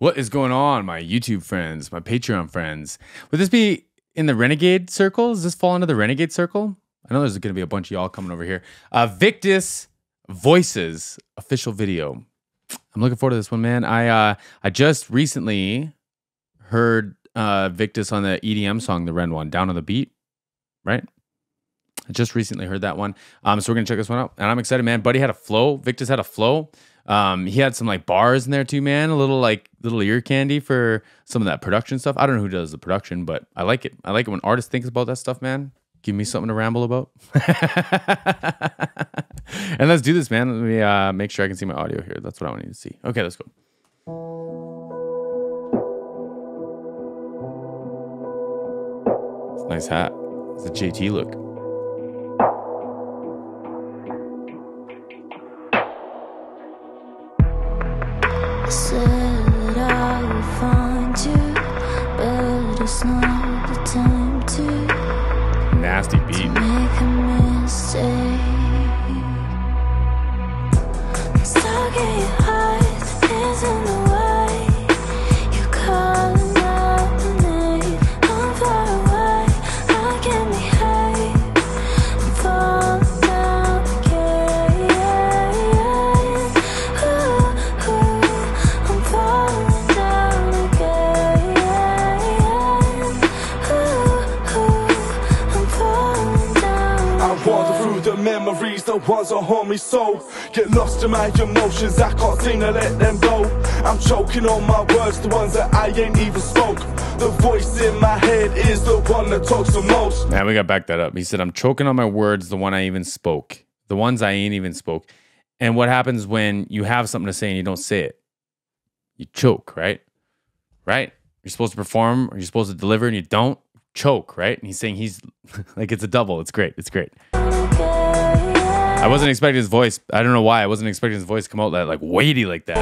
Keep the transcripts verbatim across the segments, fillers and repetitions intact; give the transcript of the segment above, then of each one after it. What is going on, my YouTube friends, my Patreon friends? Would this be in the Renegade circle? Does this fall into the Renegade circle? I know there's going to be a bunch of y'all coming over here. Uh, Victus Voices official video. I'm looking forward to this one, man. I uh, I just recently heard uh, Victus on the E D M song, the Ren one, Down on the Beat, right? I just recently heard that one. Um, so we're going to check this one out. And I'm excited, man. Buddy had a flow. Victus had a flow. Um, he had some like bars in there too, man. A little like little ear candy for some of that production stuff. I don't know who does the production, but I like it. I like it when artists think about that stuff, man. Give me something to ramble about. And let's do this, man. Let me uh, make sure I can see my audio here. That's what I wanted to see. Okay, let's go. It's a nice hat. It's a J T look. Nasty beat. To make a mistake. Stuck in your eyes, is in the way. You calling out the name. I'm far away. I can behave. I'm falling down the cave. Ooh, ooh, I'm falling down again. Ooh, ooh, I'm falling down. I wander through the memories that once haunt me so. Get lost in my emotions, I can't seem to let them go. I'm choking on my words, the ones that I ain't even spoke. The voice in my head is the one that talks the most. Man, we got to back that up. He said, I'm choking on my words, the one I even spoke. The ones I ain't even spoke. And what happens when you have something to say and you don't say it? You choke, right? Right? You're supposed to perform or you're supposed to deliver and you don't choke, right? And he's saying he's like, it's a double. It's great. It's great. I wasn't expecting his voice. I don't know why. I wasn't expecting his voice to come out that like weighty like that.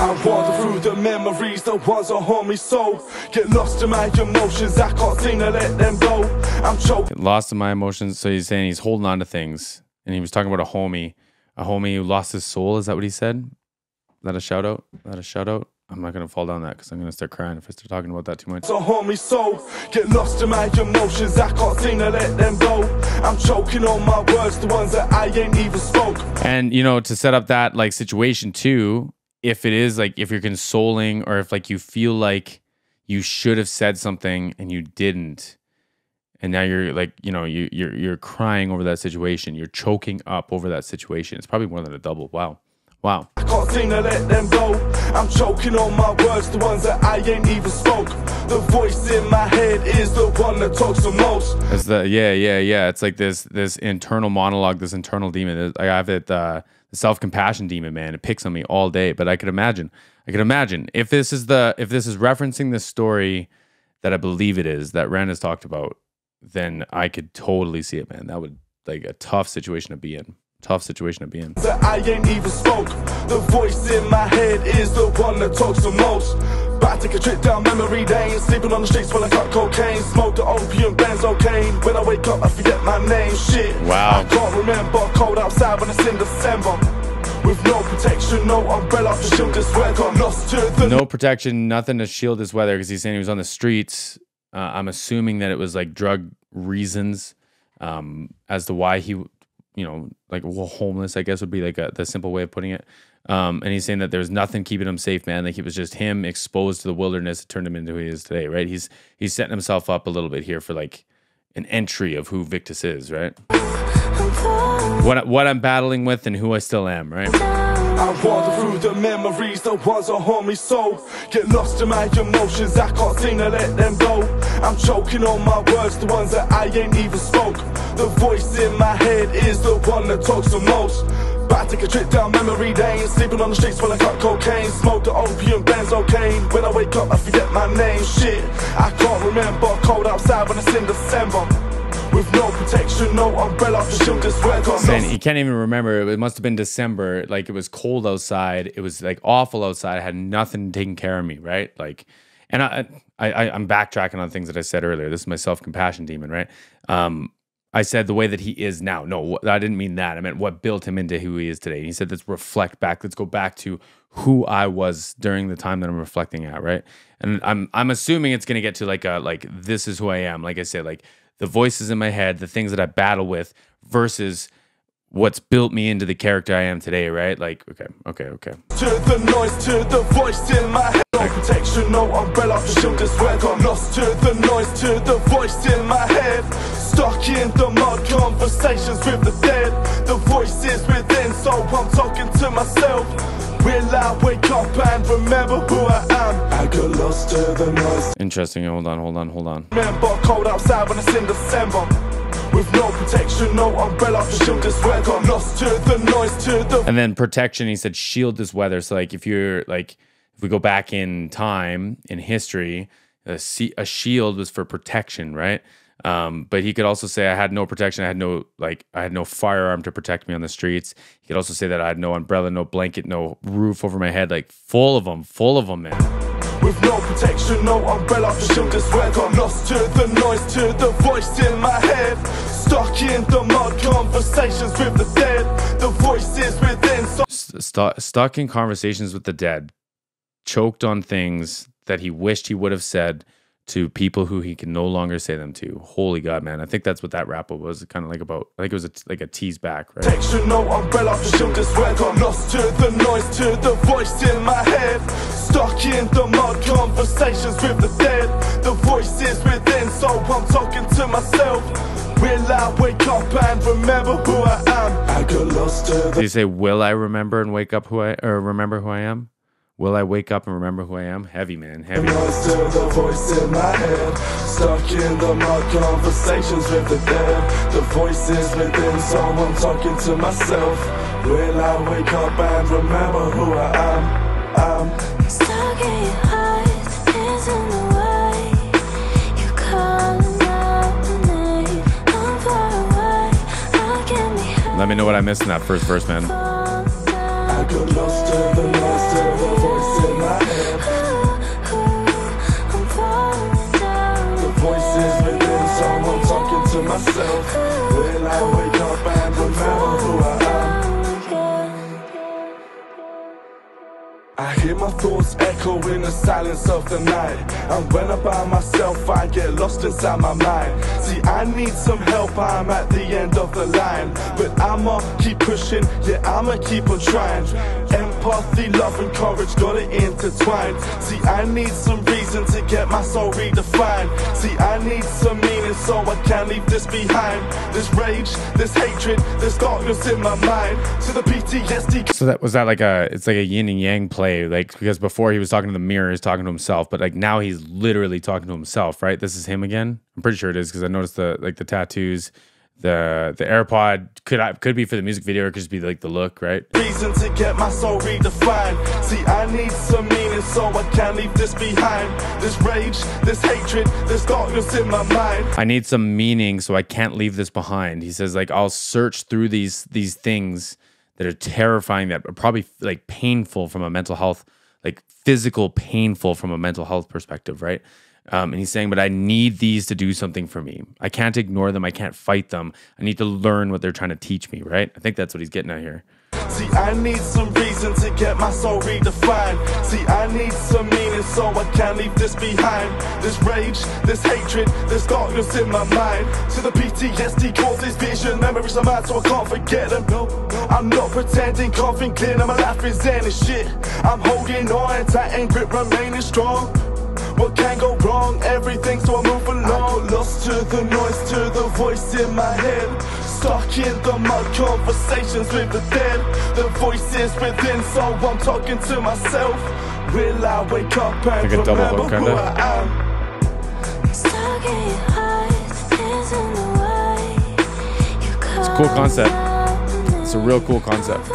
I wander through the memories, the ones that haunt me so. Get lost in my emotions, I can't seem to let them go. I'm choking. Get lost in my emotions. So he's saying he's holding on to things. And he was talking about a homie. A homie who lost his soul. Is that what he said? Is that a shout out? Is that a shout out? I'm not gonna fall down that because I'm gonna start crying if I start talking about that too much. So homie, so get lost in my emotions, I can't seem to let them go. I'm choking on my words, the ones that I ain't even spoke. And you know, to set up that like situation too, if it is like if you're consoling or if like you feel like you should have said something and you didn't, and now you're like, you know, you you're you're crying over that situation, you're choking up over that situation. It's probably more than a double. Wow. Wow. I can't seem to let them go. I'm choking on my words, the ones that I ain't even spoke. The voice in my head is the one that talks the most. It's the, yeah, yeah, yeah. It's like this this internal monologue, this internal demon. I have it, uh, the self-compassion demon, man. It picks on me all day. But I could imagine, I could imagine if this is the if this is referencing this story that I believe it is that Ren has talked about, then I could totally see it, man. That would like a tough situation to be in. Tough situation to be in. I ain't even spoke. The voice in my head is the one that talks the most. But I take a trip down memory lane, sleeping on the streets while I cut cocaine, smoke the opium benzocaine. When I wake up, I forget my name. Shit. Wow. I can't remember. Cold outside when it's in December. With no protection, no umbrella to shield this weather. Lost to the no protection, nothing to shield this weather because he's saying he was on the streets. Uh, I'm assuming that it was like drug reasons um, as to why he. You know, like well, homeless, I guess would be like a, the simple way of putting it. Um, and he's saying that there's nothing keeping him safe, man. Like it was just him exposed to the wilderness. It turned him into who he is today, right? He's he's setting himself up a little bit here for like an entry of who Victus is, right? What what I'm battling with and who I still am, right? I wander through the memories, the ones that haunt me so. Get lost in my emotions, I can't seem to let them go. I'm choking on my words, the ones that I ain't even spoke. The voice in my head is the one that talks the most. But I take a trip down memory lane, sleeping on the streets while I cut cocaine, smoke the opium benzocaine. When I wake up, I forget my name. Shit, I can't remember. Cold outside when it's in December. With no protection, no umbrella to shield this weather. Man, he can't even remember. It must have been December. Like it was cold outside. It was like awful outside. I had nothing taking care of me, right? Like, and I, I, I'm backtracking on things that I said earlier. This is my self-compassion demon, right? Um, I said the way that he is now. No, I didn't mean that. I meant what built him into who he is today. And he said, let's reflect back. Let's go back to who I was during the time that I'm reflecting at, right? And I'm I'm assuming it's going to get to like, a, like this is who I am. Like I said, like the voices in my head, the things that I battle with versus what's built me into the character I am today, right? Like, okay, okay, okay. To the noise, to the voice in my head. No protection, no umbrella, the shield is where I got lost. To the noise, to the voice in my head. Stuck in the mud, conversations with the dead. The voice is within, so I'm talking to myself. Will I wake up and remember who I am? I got lost to the noise. Interesting, hold on, hold on, hold on. Remember, cold outside when it's in December. With no protection, no umbrella, the shield is where got lost. To the noise, to the... And then protection, he said shield is weather. So like if you're like, if we go back in time, in history, a, a shield was for protection, right? Um, but he could also say I had no protection. I had no, like, I had no firearm to protect me on the streets. He could also say that I had no umbrella, no blanket, no roof over my head, like full of them, full of them, man. With no protection, no umbrella, the shield is where I got lost. To the noise, to the voice in my head. Stuck in the mud, conversations with the dead. The voice is within. St st stuck in conversations with the dead. Choked on things that he wished he would have said to people who he can no longer say them to. Holy God, man. I think that's what that rap was kind of like about. I think it was a, like a tease back, right? Protection, no umbrella, the shield is where I got lost. To the noise, to the voice in my head. Stuck in the mud, conversations with the dead. The voice is within, so I'm talking to myself. Will I wake up and remember who I am? I got lost to the... Did you say, will I remember and wake up who I... Or remember who I am? Will I wake up and remember who I am? Heavy, man, heavy. The voice in my head. Stuck in the mud, conversations with the dead. The voice is within, so I'm talking to myself. Will I wake up and remember who I am? I'm stuck in your eyes, hands in the way. You calling out the name, I'm far away. I can be happy. Let me know what I missed in that first verse, man. I got lost to the lost to the myself. Will I wake up and remember who I am? I hear my thoughts echo in the silence of the night, and when I'm by myself I get lost inside my mind. See, I need some help, I'm at the end of the line, but I'ma keep pushing, yeah, I'ma keep on trying. Empathy, love and courage gotta intertwine. See, I need some reason to get my soul redefined. See, I need some meaning so I can't leave this behind. This rage, this hatred, this darkness in my mind. To the P T S D. So that was that like a, it's like a yin and yang play, like, because before he was talking to the mirror, he's talking to himself, but like now he's literally talking to himself, right? This is him again. I'm pretty sure it is because I noticed the like the tattoos. The the AirPod could I could be for the music video, or could just be like the look, right? Reason to get my soul redefined. See, I need some meaning, so I can't leave this behind. This rage, this hatred, this darkness in my mind. I need some meaning, so I can't leave this behind. He says, like, I'll search through these these things that are terrifying, that are probably like painful from a mental health, like physical painful from a mental health perspective, right? Um, and he's saying, but I need these to do something for me. I can't ignore them. I can't fight them. I need to learn what they're trying to teach me, right? I think that's what he's getting at here. See, I need some reason to get my soul redefined. See, I need some meaning so I can't leave this behind. This rage, this hatred, this darkness in my mind. To the P T S D causes vision, memories of mine so I can't forget them. I'm not pretending, can't think clear, my life is ending shit. I'm holding on tight and grip, remaining strong. What can go wrong? Everything, so I move along. I got lost to the noise, to the voice in my head. Stuck in the mud, conversations with the dead. The voice is within, so I'm talking to myself. Will I wake up and like remember hook, who I am? Stuck in your eyes, hands in the way. You call. It's a cool concept. It's a real cool concept.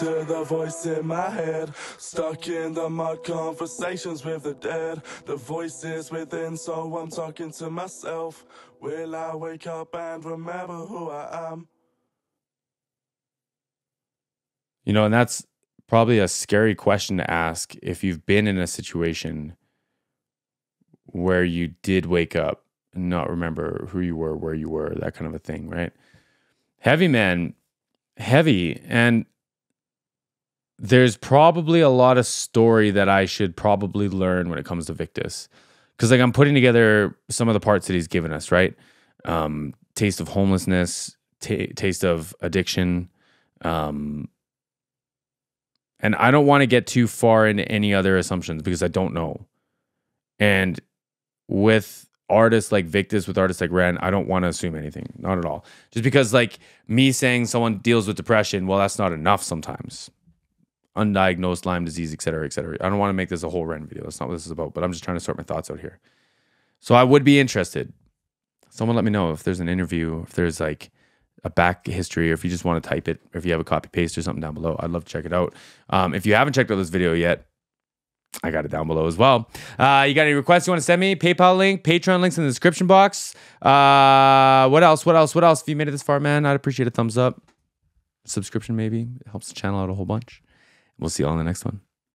To the the voice in my head, stuck in the mud, conversations with the dead. The voice is within, so I'm talking to myself. Will I wake up and remember who I am? You know, and that's probably a scary question to ask if you've been in a situation where you did wake up and not remember who you were, where you were, that kind of a thing, right? Heavy, man. Heavy. And there's probably a lot of story that I should probably learn when it comes to Victus. Because, like, I'm putting together some of the parts that he's given us, right? Um, taste of homelessness, taste of addiction. Um, and I don't want to get too far into any other assumptions because I don't know. And with artists like Victus, with artists like Ren, I don't want to assume anything. Not at all. Just because, like, me saying someone deals with depression, well, that's not enough sometimes. Undiagnosed Lyme disease, et cetera, et cetera. I don't want to make this a whole Ren video. That's not what this is about, but I'm just trying to sort my thoughts out here. So I would be interested. Someone let me know if there's an interview, if there's, like, a back history, or if you just want to type it, or if you have a copy paste or something down below. I'd love to check it out. Um, if you haven't checked out this video yet, I got it down below as well. Uh, you got any requests you want to send me? PayPal link, Patreon links in the description box. Uh, what else? What else? What else? If you made it this far, man, I'd appreciate a thumbs up. Subscription, maybe. It helps the channel out a whole bunch. We'll see you all in the next one.